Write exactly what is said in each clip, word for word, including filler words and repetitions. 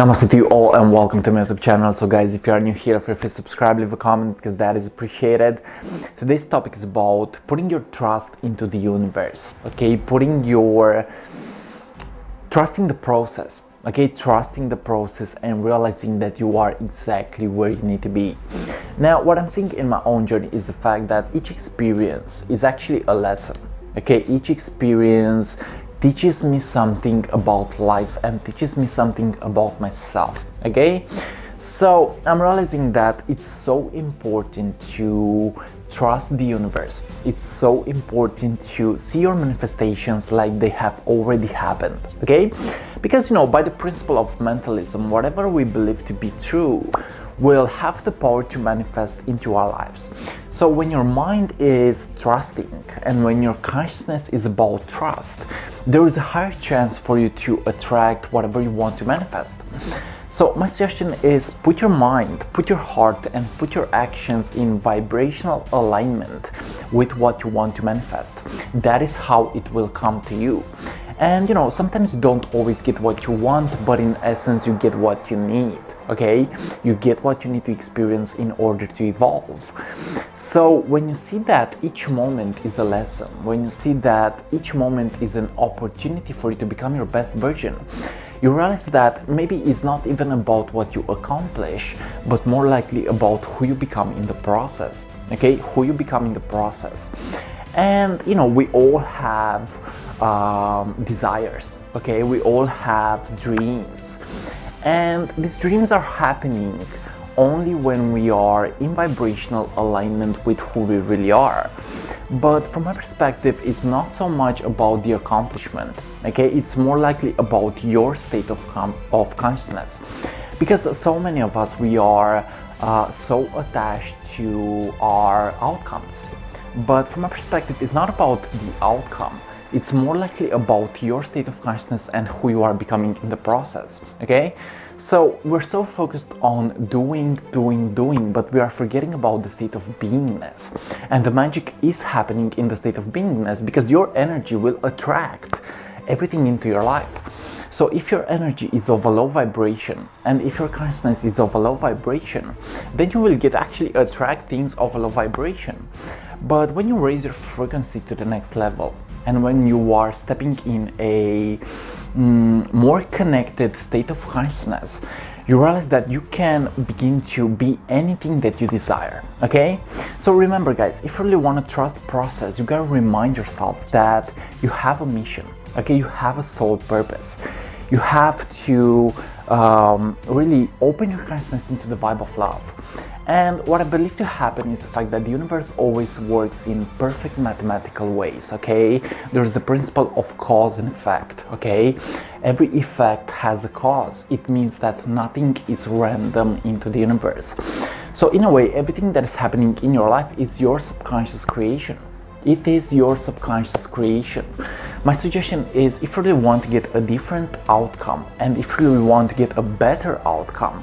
Namaste to you all and welcome to my YouTube channel. So guys, if you are new here, feel free to subscribe, leave a comment because that is appreciated. Today's topic is about putting your trust into the universe, okay? Putting your... trusting the process, okay? Trusting the process and realizing that you are exactly where you need to be. Now, what I'm seeing in my own journey is the fact that each experience is actually a lesson, okay? Each experience teaches me something about life and teaches me something about myself, okay? So I'm realizing that it's so important to trust the universe. It's so important to see your manifestations like they have already happened, okay? Because, you know, by the principle of mentalism, whatever we believe to be true will have the power to manifest into our lives. So when your mind is trusting and when your consciousness is about trust, there is a higher chance for you to attract whatever you want to manifest. So my suggestion is put your mind, put your heart and put your actions in vibrational alignment with what you want to manifest. That is how it will come to you. And you know, sometimes you don't always get what you want, but in essence you get what you need, okay? You get what you need to experience in order to evolve. So when you see that each moment is a lesson, when you see that each moment is an opportunity for you to become your best version, you realize that maybe it's not even about what you accomplish, but more likely about who you become in the process, okay? Who you become in the process. And, you know, we all have um, desires, okay? We all have dreams. And these dreams are happening only when we are in vibrational alignment with who we really are. But from my perspective, it's not so much about the accomplishment, okay? It's more likely about your state of, of consciousness. Because so many of us, we are uh, so attached to our outcomes. But from my perspective, it's not about the outcome. It's more likely about your state of consciousness and who you are becoming in the process, okay? So we're so focused on doing, doing, doing, but we are forgetting about the state of beingness. And the magic is happening in the state of beingness because your energy will attract everything into your life. So if your energy is of a low vibration and if your consciousness is of a low vibration, then you will get actually attract things of a low vibration. But when you raise your frequency to the next level and when you are stepping in a mm, more connected state of consciousness, you realize that you can begin to be anything that you desire, okay? So remember guys, if you really want to trust the process, you gotta remind yourself that you have a mission, okay? You have a soul purpose. You have to um, really open your consciousness into the vibe of love. And what I believe to happen is the fact that the universe always works in perfect mathematical ways, okay? There's the principle of cause and effect, okay? Every effect has a cause. It means that nothing is random into the universe. So in a way, everything that is happening in your life is your subconscious creation. It is your subconscious creation. My suggestion is if you really want to get a different outcome and if you really want to get a better outcome,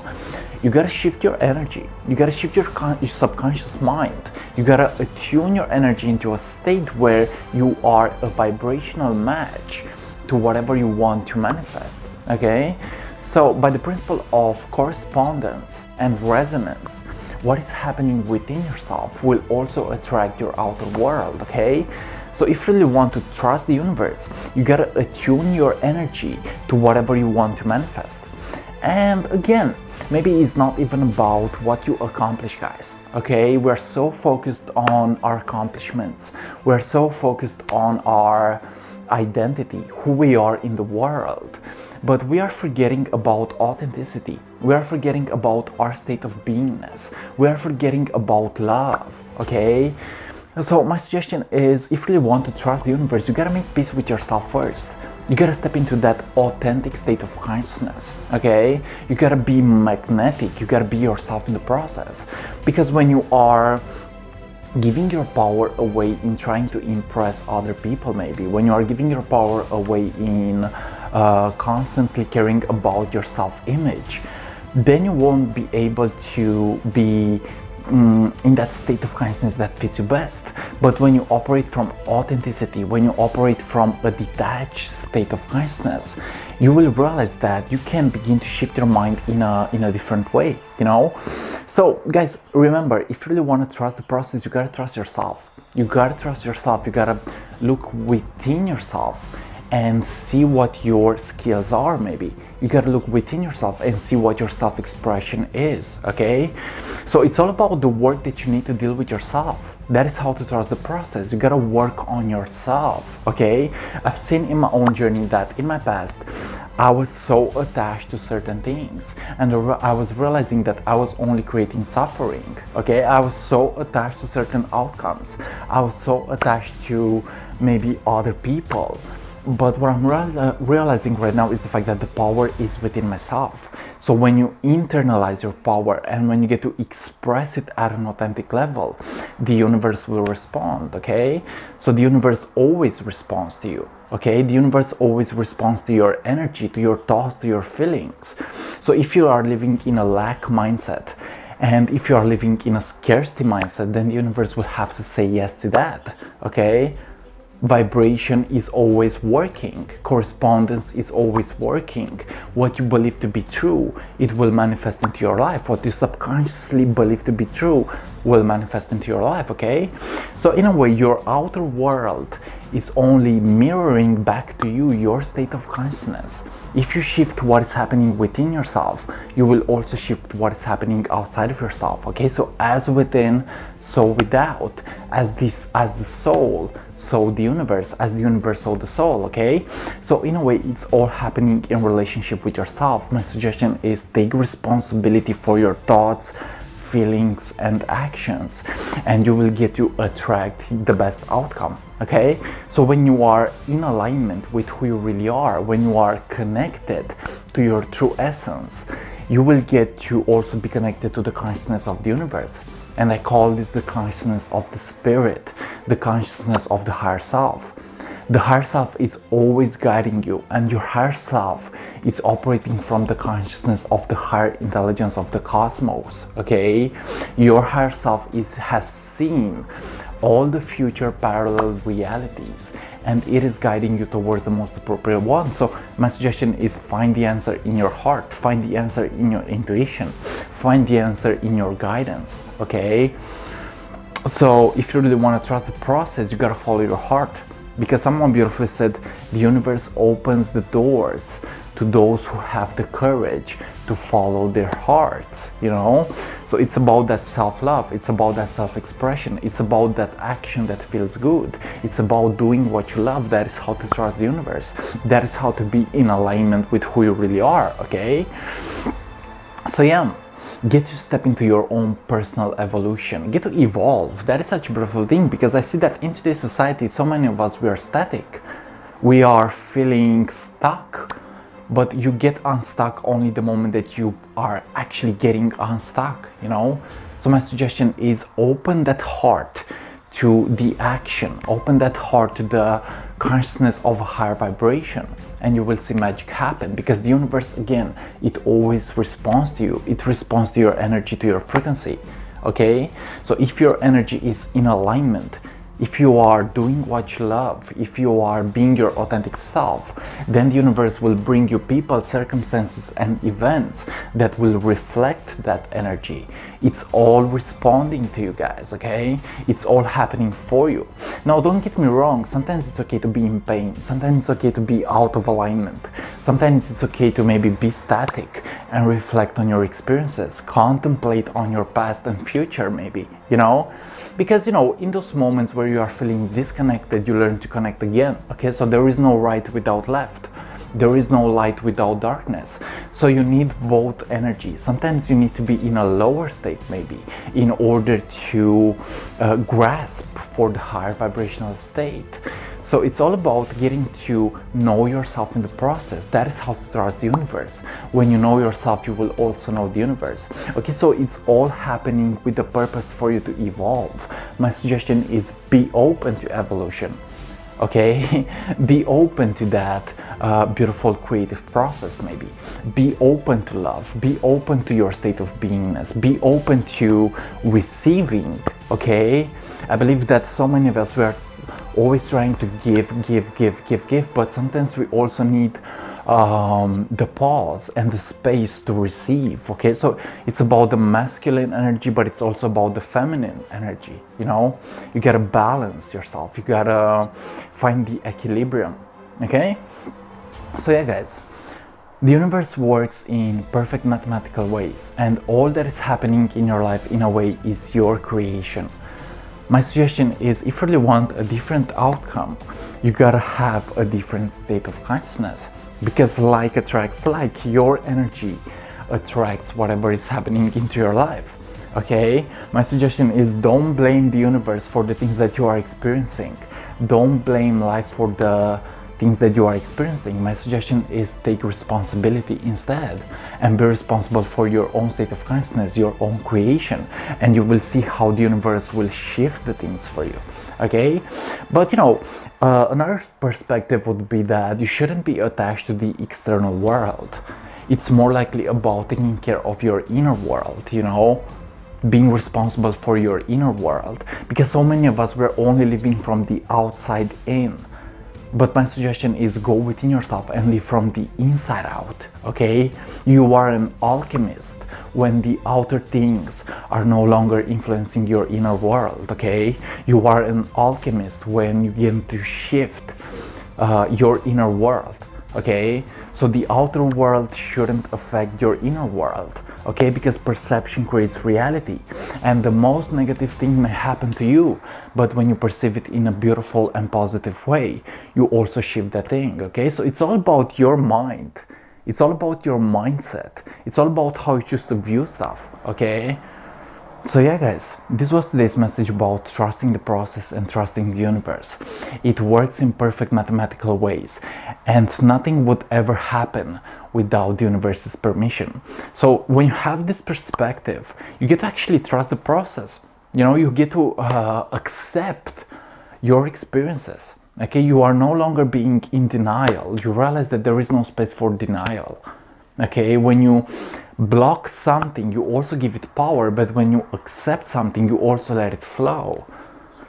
you gotta shift your energy. You gotta shift your, your subconscious mind. You gotta attune your energy into a state where you are a vibrational match to whatever you want to manifest, okay? So by the principle of correspondence and resonance, what is happening within yourself will also attract your outer world, okay? So if you really want to trust the universe, you gotta attune your energy to whatever you want to manifest. And again, maybe it's not even about what you accomplish, guys, okay? We're so focused on our accomplishments. We're so focused on our identity, who we are in the world. But we are forgetting about authenticity. We are forgetting about our state of beingness. We are forgetting about love, okay? So my suggestion is if you really want to trust the universe, you gotta make peace with yourself first. You gotta step into that authentic state of consciousness, okay? You gotta be magnetic, you gotta be yourself in the process. Because when you are giving your power away in trying to impress other people, maybe, when you are giving your power away in uh, constantly caring about your self-image, then you won't be able to be um, in that state of consciousness that fits you best. But when you operate from authenticity, when you operate from a detached state of consciousness, you will realize that you can begin to shift your mind in a in a different way, you know. So guys, remember, if you really want to trust the process, you gotta trust yourself. You gotta trust yourself. You gotta look within yourself and see what your skills are. Maybe you gotta look within yourself and see what your self-expression is, okay? So it's all about the work that you need to deal with yourself. That is how to trust the process. You gotta work on yourself, okay? I've seen in my own journey that in my past I was so attached to certain things, and I was realizing that I was only creating suffering, okay? I was so attached to certain outcomes. I was so attached to maybe other people. But what I'm realizing right now is the fact that the power is within myself. So when you internalize your power and when you get to express it at an authentic level, the universe will respond, okay? So the universe always responds to you, okay? The universe always responds to your energy, to your thoughts, to your feelings. So if you are living in a lack mindset, and if you are living in a scarcity mindset, then the universe will have to say yes to that, okay? Vibration is always working. Correspondence is always working. What you believe to be true, it will manifest into your life. What you subconsciously believe to be true will manifest into your life, okay? So in a way, your outer world is only mirroring back to you your state of consciousness. If you shift what is happening within yourself, you will also shift what is happening outside of yourself, okay? So as within, so without. As this, as the soul, so the universe. As the universe, so the soul, okay? So in a way, it's all happening in relationship with yourself. My suggestion is take responsibility for your thoughts, feelings and actions, and you will get to attract the best outcome, okay? So when you are in alignment with who you really are, when you are connected to your true essence, you will get to also be connected to the consciousness of the universe. And I call this the consciousness of the spirit, the consciousness of the higher self. The higher self is always guiding you, and your higher self is operating from the consciousness of the higher intelligence of the cosmos, okay? Your higher self is has seen all the future parallel realities, and it is guiding you towards the most appropriate one. So my suggestion is find the answer in your heart, find the answer in your intuition, find the answer in your guidance, okay? So if you really want to trust the process, you gotta follow your heart. Because someone beautifully said, the universe opens the doors to those who have the courage to follow their hearts, you know? So it's about that self-love, it's about that self-expression, it's about that action that feels good, it's about doing what you love. That is how to trust the universe. That is how to be in alignment with who you really are, okay? So yeah. Get to step into your own personal evolution. Get to evolve. That is such a beautiful thing, because I see that in today's society, so many of us, we are static. We are feeling stuck, but you get unstuck only the moment that you are actually getting unstuck, you know? So my suggestion is open that heart to the action. Open that heart to the consciousness of a higher vibration, and you will see magic happen, because the universe, again, it always responds to you. It responds to your energy, to your frequency, okay? So if your energy is in alignment, if you are doing what you love, if you are being your authentic self, then the universe will bring you people, circumstances, and events that will reflect that energy. It's all responding to you guys, okay? It's all happening for you. Now, don't get me wrong, sometimes it's okay to be in pain, sometimes it's okay to be out of alignment, sometimes it's okay to maybe be static and reflect on your experiences, contemplate on your past and future maybe, you know? Because, you know, in those moments where you are feeling disconnected, you learn to connect again, okay? So there is no right without left. There is no light without darkness. So you need both energy. Sometimes you need to be in a lower state maybe in order to uh, grasp for the higher vibrational state. So it's all about getting to know yourself in the process. That is how to trust the universe. When you know yourself, you will also know the universe. Okay, so it's all happening with the purpose for you to evolve. My suggestion is be open to evolution. okay? Be open to that uh, beautiful creative process, maybe. Be open to love, be open to your state of beingness, be open to receiving, okay? I believe that so many of us, we are always trying to give, give, give, give, give, but sometimes we also need um, the pause and the space to receive, okay? So it's about the masculine energy, but it's also about the feminine energy, you know? You gotta balance yourself, you gotta find the equilibrium, okay? So yeah, guys, the universe works in perfect mathematical ways, and all that is happening in your life, in a way, is your creation. My suggestion is, if you really want a different outcome, you gotta have a different state of consciousness, because like attracts like. Your energy attracts whatever is happening into your life, okay? My suggestion is, don't blame the universe for the things that you are experiencing. Don't blame life for the things that you are experiencing. My suggestion is, take responsibility instead and be responsible for your own state of consciousness, your own creation, and you will see how the universe will shift the things for you, okay? But you know, uh, another perspective would be that you shouldn't be attached to the external world. It's more likely about taking care of your inner world, you know? Being responsible for your inner world, because so many of us, we're only living from the outside in. But my suggestion is, go within yourself and live from the inside out, okay? You are an alchemist when the outer things are no longer influencing your inner world, okay? You are an alchemist when you begin to shift uh, your inner world, okay? So the outer world shouldn't affect your inner world, okay? Because perception creates reality, and the most negative thing may happen to you, but when you perceive it in a beautiful and positive way, you also shift that thing, okay? So it's all about your mind, it's all about your mindset, it's all about how you choose to view stuff, okay? So yeah, guys, this was today's message about trusting the process and trusting the universe. It works in perfect mathematical ways, and nothing would ever happen without the universe's permission. So when you have this perspective, you get to actually trust the process. You know, you get to uh, accept your experiences, okay? You are no longer being in denial. You realize that there is no space for denial, okay? When you block something, you also give it power, but when you accept something, you also let it flow.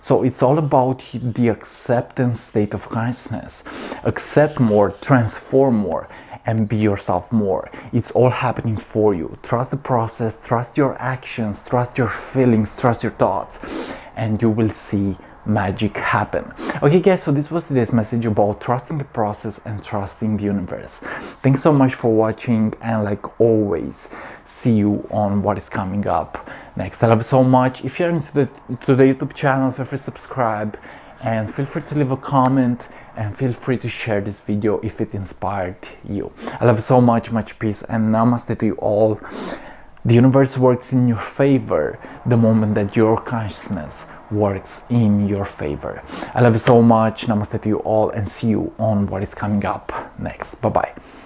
So it's all about the acceptance state of consciousness. Accept more, transform more, and be yourself more. It's all happening for you. Trust the process, trust your actions, trust your feelings, trust your thoughts, and you will see magic happen. Okay, guys, so this was today's message about trusting the process and trusting the universe. Thanks so much for watching, and like always, see you on what is coming up next. I love you so much. If you're into the, to the YouTube channel, feel free to subscribe, and feel free to leave a comment, and feel free to share this video if it inspired you. I love you so much. Much peace and namaste to you all. The universe works in your favor the moment that your consciousness works in your favor. I love you so much. Namaste to you all, and see you on what is coming up next. Bye-bye.